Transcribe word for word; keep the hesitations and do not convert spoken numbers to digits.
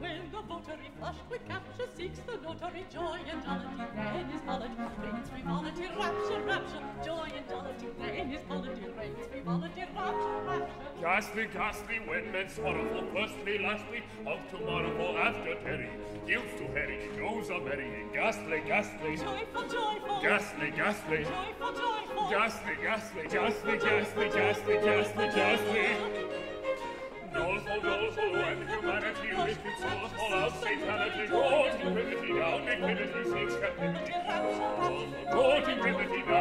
When the votary flush, we capture, seeks the notary, joy and jollity, reign his polity, reigns frivolity, rapture, rapture, joy and jollity, reign his polity, reigns frivolity, rapture, rapture. Ghastly, ghastly, when men sorrowful, firstly, lastly, of tomorrow, for after Terry, gives to Harry, goes a merrying, ghastly, ghastly, joyful, joyful, ghastly, ghastly, joyful, joyful, ghastly, ghastly, ghastly, ghastly, ghastly, ghastly, ghastly. Doleful, doleful, when humanity with its awful out satanity, gaunt in privity, down in dignity, seeks captivity, doleful, gaunt in privity,